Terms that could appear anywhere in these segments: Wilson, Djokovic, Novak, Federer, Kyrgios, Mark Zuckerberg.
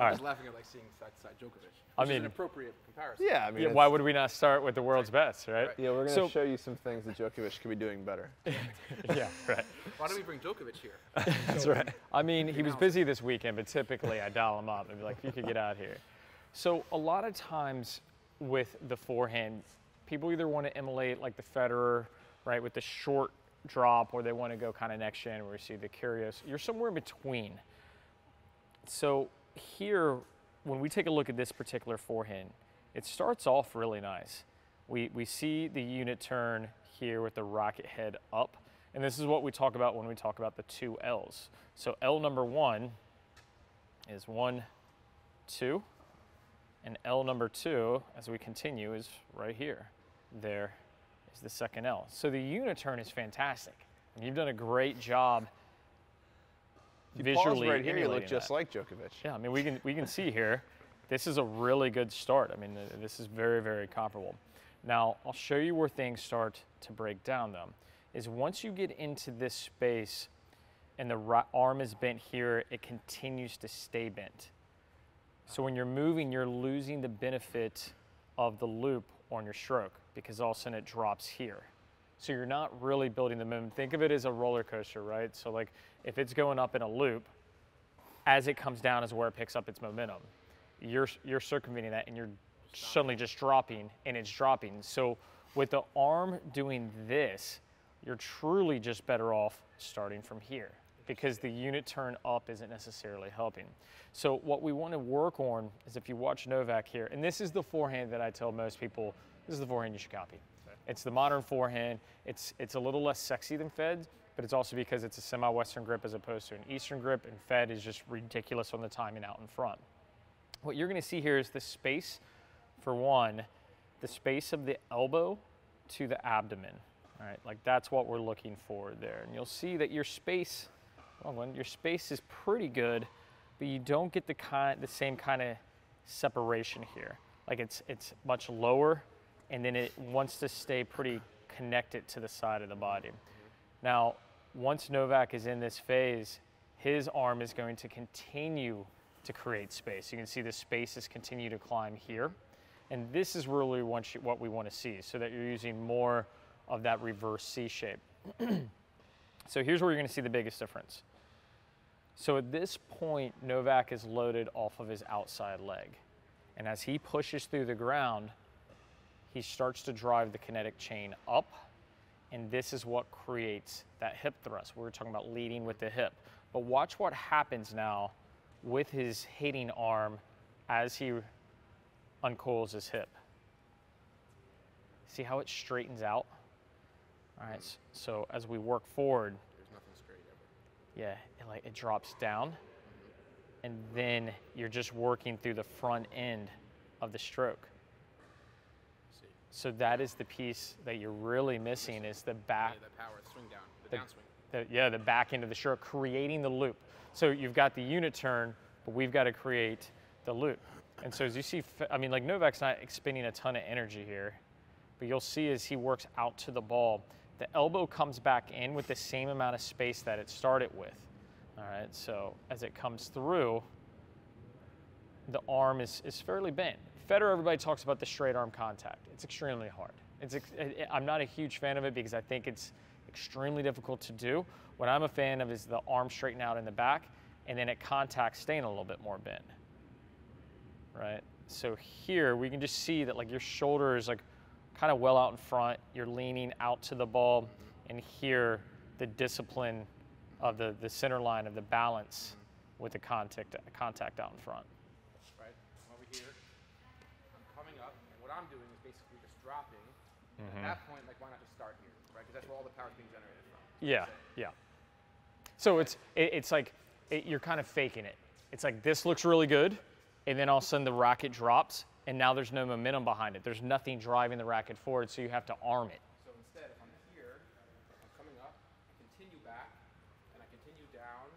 I was laughing at like seeing side to side Djokovic. I mean, an appropriate comparison. Yeah, I mean, why would we not start with the world's best, right? Yeah, we're going to show you some things that Djokovic could be doing better. Yeah, right. Why don't we bring Djokovic here? That's right. I mean, he was busy this weekend, but typically I dial him up and be like, if you could get out here. So a lot of times with the forehand, people either want to emulate like the Federer, right, with the short drop, or they want to go kind of next gen where we see the Kyrgios. You're somewhere in between. So here, when we take a look at this particular forehand, it starts off really nice. We see the unit turn here with the rocket head up, and this is what we talk about when we talk about the two L's. So L number one is 1, 2, and L number two, as we continue, is right here. There is the second L. So the unit turn is fantastic, and you've done a great job. If you pause right here, you look just like Djokovic. Yeah, I mean, we can see here, this is a really good start. I mean, this is very, very comparable. Now, I'll show you where things start to break down, though, is once you get into this space and the right arm is bent here, it continues to stay bent. So when you're moving, you're losing the benefit of the loop on your stroke because all of a sudden it drops here. So you're not really building the momentum. Think of it as a roller coaster, right? So like if it's going up in a loop, as it comes down is where it picks up its momentum. You're circumventing that and you're suddenly just dropping and it's dropping. So with the arm doing this, you're truly just better off starting from here because the unit turn up isn't necessarily helping. So what we want to work on is if you watch Novak here, and this is the forehand that I tell most people, this is the forehand you should copy. It's the modern forehand. It's a little less sexy than Fed, but it's also because it's a semi-Western grip as opposed to an Eastern grip, and Fed is just ridiculous on the timing out in front. What you're gonna see here is the space, for one, the space of the elbow to the abdomen, all right? Like that's what we're looking for there. And you'll see that your space, your space is pretty good, but you don't get the same kind of separation here. Like it's much lower, and then it wants to stay pretty connected to the side of the body. Now, once Novak is in this phase, his arm is going to continue to create space. You can see the spaces continue to climb here. And this is really what we want to see, so that you're using more of that reverse C shape. So here's where you're going to see the biggest difference. So at this point, Novak is loaded off of his outside leg. And as he pushes through the ground, he starts to drive the kinetic chain up, and this is what creates that hip thrust. We were talking about leading with the hip. But watch what happens now with his hitting arm as he uncoils his hip. See how it straightens out? All right, so as we work forward, there's nothing straight ever. Yeah, it drops down, and then you're just working through the front end of the stroke. So that is the piece that you're really missing is the back. Yeah, the power, swing down, the downswing. The back end of the stroke, creating the loop. So you've got the unit turn, but we've got to create the loop. And so as you see, I mean, like Novak's not expending a ton of energy here, but you'll see as he works out to the ball, the elbow comes back in with the same amount of space that it started with. All right, so as it comes through, the arm is fairly bent. Federer, everybody talks about the straight arm contact. It's extremely hard. I'm not a huge fan of it because I think it's extremely difficult to do. What I'm a fan of is the arm straighten out in the back, and then at contact staying a little bit more bent, right? So here we can just see that like your shoulder is like kind of well out in front. You're leaning out to the ball, and here the discipline of the center line of the balance with the contact out in front. I'm doing is basically just dropping. Mm-hmm. At that point, like, why not just start here, right? Because that's where all the power is being generated from. Yeah, So it's like you're kind of faking it. It's like this looks really good, and then all of a sudden the racket drops, and now there's no momentum behind it. There's nothing driving the racket forward, so you have to arm it. So instead, if I'm here, I'm coming up, I continue back, and I continue down.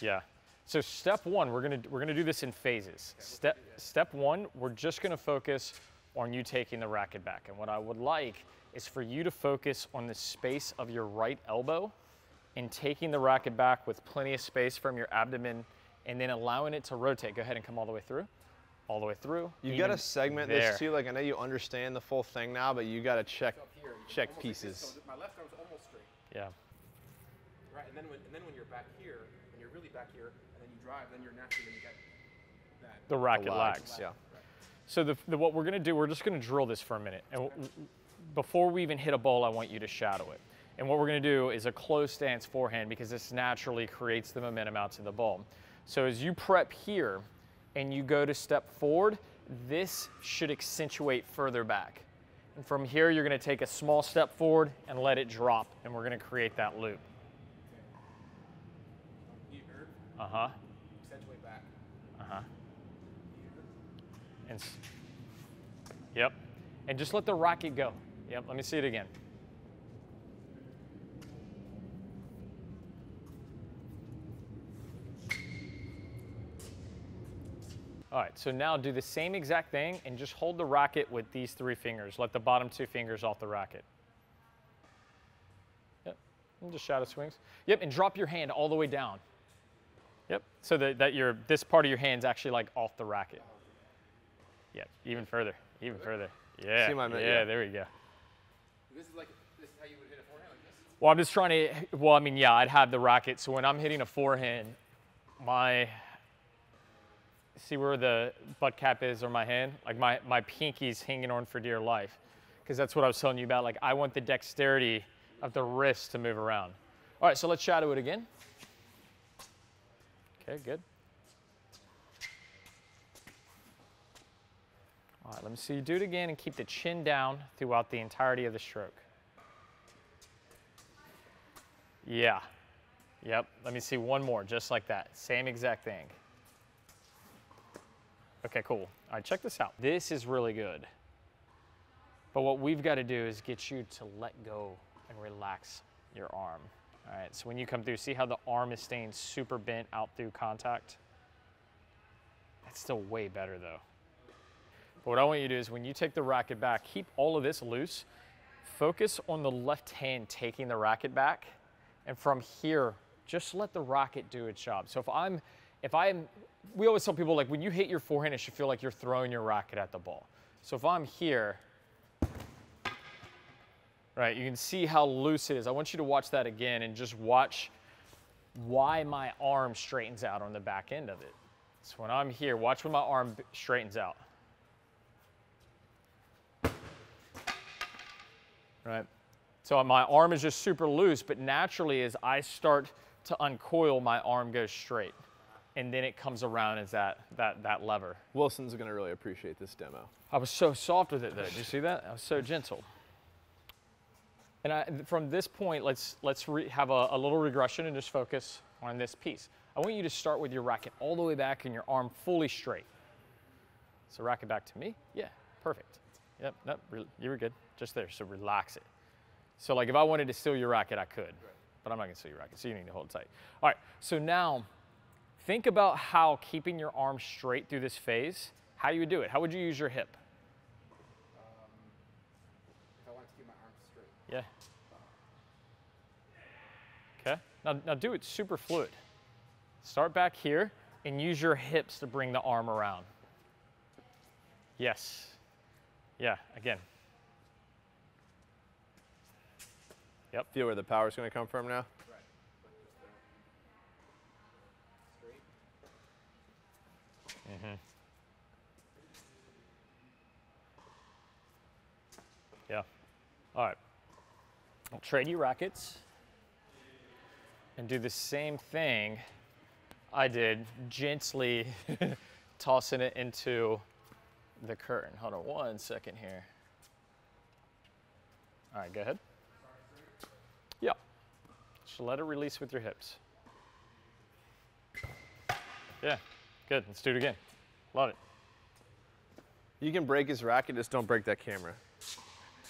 Yeah. So step one, we're gonna do this in phases. Step one, we're just gonna focus on you taking the racket back. And what I would like is for you to focus on the space of your right elbow and taking the racket back with plenty of space from your abdomen and then allowing it to rotate. Go ahead and come all the way through. All the way through. You've got to segment this too. Like, I know you understand the full thing now, but you got to check pieces. My left arm's almost straight. Yeah. Right, and then when you're back here, when you're really back here, and then you drive, then you're naturally going to get that. The racket lags. Yeah. Right. So what we're going to do, we're just going to drill this for a minute. And before we even hit a ball, I want you to shadow it. And what we're going to do is a closed stance forehand, because this naturally creates the momentum out to the ball. So as you prep here and you go to step forward, this should accentuate further back. And from here, you're going to take a small step forward and let it drop, and we're going to create that loop. Uh-huh. Accentuate back. Uh-huh. And yep. And just let the racket go. Yep, let me see it again. All right, so now do the same exact thing and just hold the racket with these three fingers. Let the bottom two fingers off the racket. Yep, and just shadow swings. Yep, and drop your hand all the way down. Yep, so that this part of your hand's actually like off the racket. Yep, even further, even further. Yeah, see my man, yeah, there we go. This is like, this is how you would hit a forehand like this? Well, I'm just trying to, well, I mean, yeah, I'd have the racket. So when I'm hitting a forehand, see where the butt cap is on my hand? Like my pinky's hanging on for dear life. Because that's what I was telling you about. Like, I want the dexterity of the wrist to move around. All right, so let's shadow it again. Okay, good. All right, let me see you do it again and keep the chin down throughout the entirety of the stroke. Yeah. Yep, let me see one more, just like that. Same exact thing. Okay, cool. All right, check this out. This is really good. But what we've got to do is get you to let go and relax your arm. All right, so when you come through, see how the arm is staying super bent out through contact? That's still way better, though. But what I want you to do is when you take the racket back, keep all of this loose. Focus on the left hand taking the racket back. And from here, just let the racket do its job. So we always tell people, like, when you hit your forehand, it should feel like you're throwing your racket at the ball. So if I'm here, right, you can see how loose it is. I want you to watch that again and just watch why my arm straightens out on the back end of it. So when I'm here, watch when my arm straightens out. Right? So my arm is just super loose, but naturally as I start to uncoil, my arm goes straight. And then it comes around as that lever. Wilson's gonna really appreciate this demo. I was so soft with it though, did you see that? I was so gentle. And from this point, let's have a little regression and just focus on this piece. I want you to start with your racket all the way back and your arm fully straight. So racket back to me, yeah, perfect. Yep, nope, you were good, just there, so relax it. So like if I wanted to steal your racket, I could, but I'm not gonna steal your racket, so you need to hold tight. All right, so now, think about how keeping your arm straight through this phase, how you would do it. How would you use your hip? If I wanted to keep my arm straight. Yeah. Okay. Now do it super fluid. Start back here and use your hips to bring the arm around. Yes. Yeah, again. Yep. Feel where the power's going to come from now? Mm-hmm. Yeah. All right. I'll trade you rackets and do the same thing I did, gently tossing it into the curtain. Hold on one second here. All right, go ahead. Yeah. Just let it release with your hips. Yeah. Good, let's do it again. Love it. You can break his racket, just don't break that camera.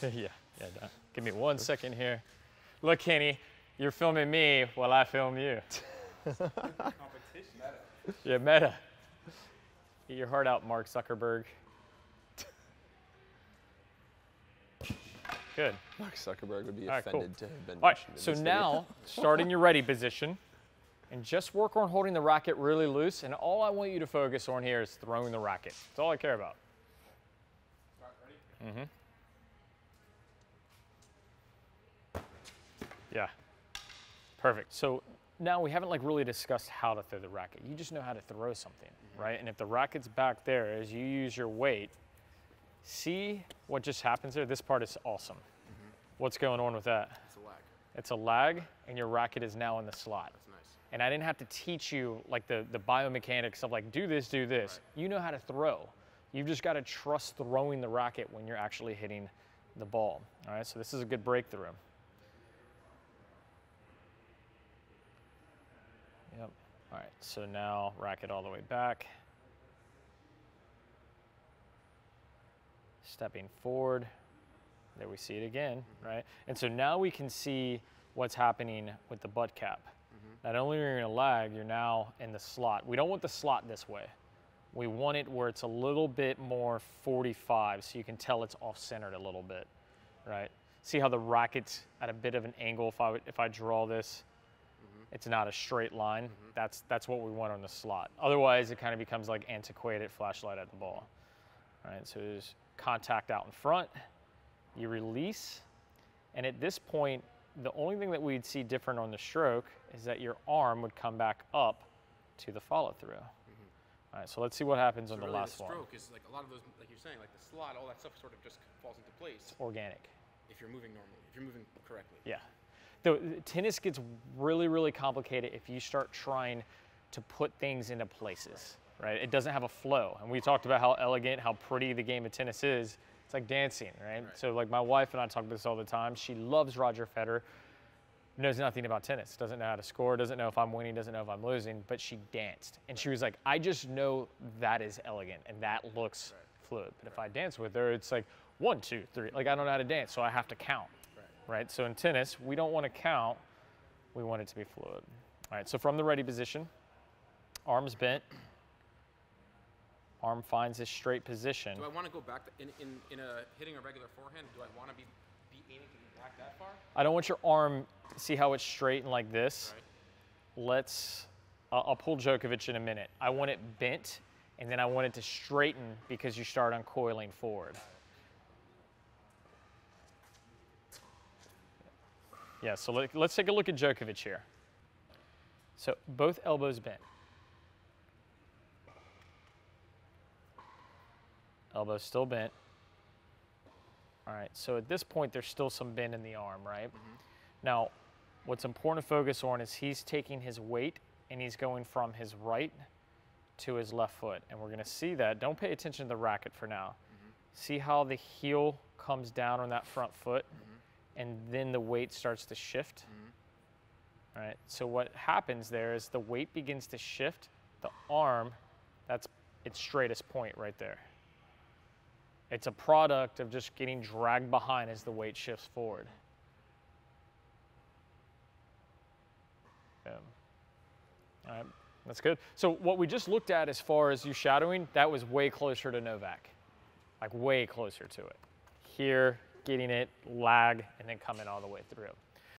yeah, don't. Give me 1 second here. Look, Kenny, you're filming me while I film you. Competition. Yeah, meta. Get your heart out, Mark Zuckerberg. Good. Mark Zuckerberg would be offended to have been mentioned in this video. All right, so now, start in your ready position. and just work on holding the racket really loose. And all I want you to focus on here is throwing the racket. That's all I care about. Ready? Mm-hmm. Yeah, perfect. So now we haven't like really discussed how to throw the racket. You just know how to throw something, right? And if the racket's back there, as you use your weight, see what just happens there? This part is awesome. What's going on with that? It's a lag. It's a lag, and your racket is now in the slot. That's nice. And I didn't have to teach you like the biomechanics of like, do this, do this. Right. You know how to throw. You've just got to trust throwing the racket when you're actually hitting the ball. All right, so this is a good breakthrough. Yep. All right, so now racket all the way back. Stepping forward. There we see it again, right? And so now we can see what's happening with the butt cap. Not only are you in a lag, you're now in the slot. We don't want the slot this way. We want it where it's a little bit more 45, so you can tell it's off-centered a little bit, right? See how the racket's at a bit of an angle. If I draw this, it's not a straight line. That's what we want on the slot. Otherwise, it kind of becomes like antiquated flashlight at the ball. All right, so there's contact out in front. You release, and at this point, the only thing that we'd see different on the stroke is that your arm would come back up to the follow-through. All right, so let's see what happens on the last one. The stroke is like a lot of those, like you're saying, like the slot, all that stuff sort of just falls into place. It's organic. If you're moving normally, if you're moving correctly. Yeah. The tennis gets really, really complicated if you start trying to put things into places, right? It doesn't have a flow. And we talked about how elegant, how pretty the game of tennis is. It's like dancing, right? So like my wife and I talk about this all the time. She loves Roger Federer, knows nothing about tennis, doesn't know how to score, doesn't know if I'm winning, doesn't know if I'm losing, but she danced. And she was like, I just know that is elegant and that looks fluid. But if I dance with her, it's like 1, 2, 3. Like I don't know how to dance, so I have to count, right? So in tennis, we don't want to count. We want it to be fluid. All right, so from the ready position, arms bent. Arm finds his straight position. Do I want to go back to, hitting a regular forehand? Do I want to be aiming to be back that far? I don't want your arm. See how it's straight and like this. Right. I'll pull Djokovic in a minute. I want it bent, and then I want it to straighten because you start uncoiling forward. Yeah. So let's take a look at Djokovic here. So both elbows bent. Elbow's still bent. All right, so at this point, there's still some bend in the arm, right? Now, what's important to focus on is he's taking his weight and he's going from his right to his left foot. And we're gonna see that. Don't pay attention to the racket for now. See how the heel comes down on that front foot and then the weight starts to shift? All right, so what happens there is the weight begins to shift. The arm, that's its straightest point right there. It's a product of just getting dragged behind as the weight shifts forward. Boom. All right, that's good. So what we just looked at as far as you shadowing, that was way closer to Novak, like way closer to it. Here, getting it, lag, and then coming all the way through.